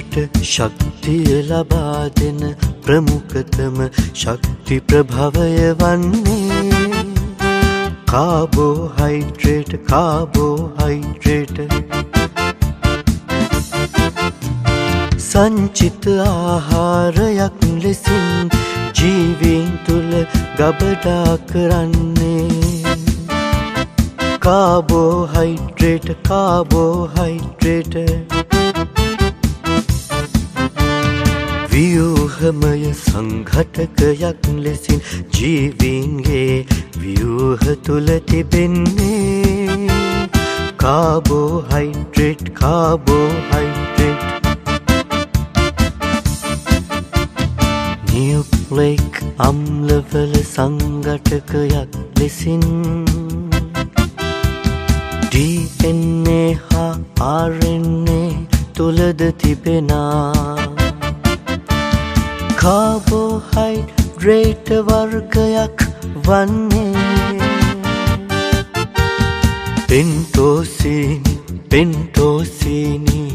देहट शक्तिय लबा देन प्रमुखतम शक्ति प्रभावय वन्ने carbohydrate carbohydrate संचित आहारයක් ලෙසින් ජීවීන් තුල ගබඩා කරන්නේ कार्बोहाइड्रेट कार्बोहाइड्रेट व्यूहमय संघटकයක් ලෙසින් ජීවීන්ගේ व्यूह තුල තිබෙන්නේ कार्बोहाइड्रेट कार्बोहाइड्रेट न्यूक्लिक अम्लवल संघटकයක් ලෙසින් DNA हा RNA තුලද තිබෙනා कार्बोहाइड्रेट वर्गයක් वन्ने पेंटोसीन पेंटोसीनी